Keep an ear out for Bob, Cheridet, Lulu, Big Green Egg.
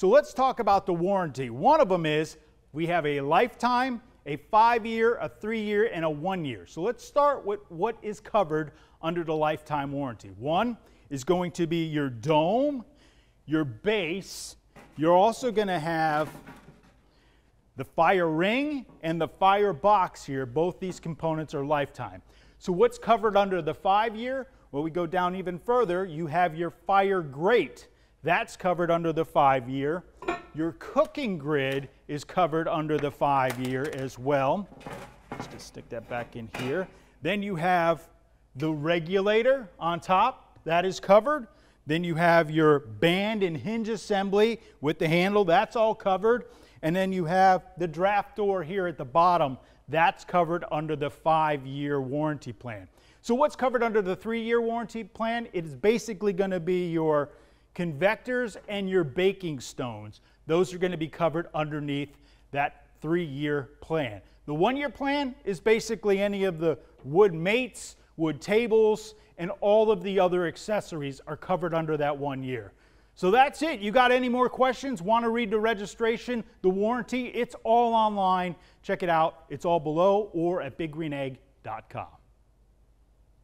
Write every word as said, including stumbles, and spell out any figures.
So let's talk about the warranty. One of them is we have a lifetime, a five-year, a three-year, and a one-year. So let's start with what is covered under the lifetime warranty. One is going to be your dome, your base. You're also going to have the fire ring and the fire box here. Both these components are lifetime. So what's covered under the five-year? Well, we go down even further. You have your fire grate. That's covered under the five-year. Your cooking grid is covered under the five-year as well. Let's just stick that back in here. Then you have the regulator on top. That is covered. Then you have your band and hinge assembly with the handle. That's all covered. And then you have the draft door here at the bottom. That's covered under the five-year warranty plan. So what's covered under the three-year warranty plan? It is basically going to be your convectors and your baking stones. Those are going to be covered underneath that three-year plan. The one-year plan is basically any of the wood mates, wood tables, and all of the other accessories are covered under that one year. So that's it. You got any more questions? Want to read the registration, the warranty? It's all online. Check it out. It's all below or at big green egg dot com.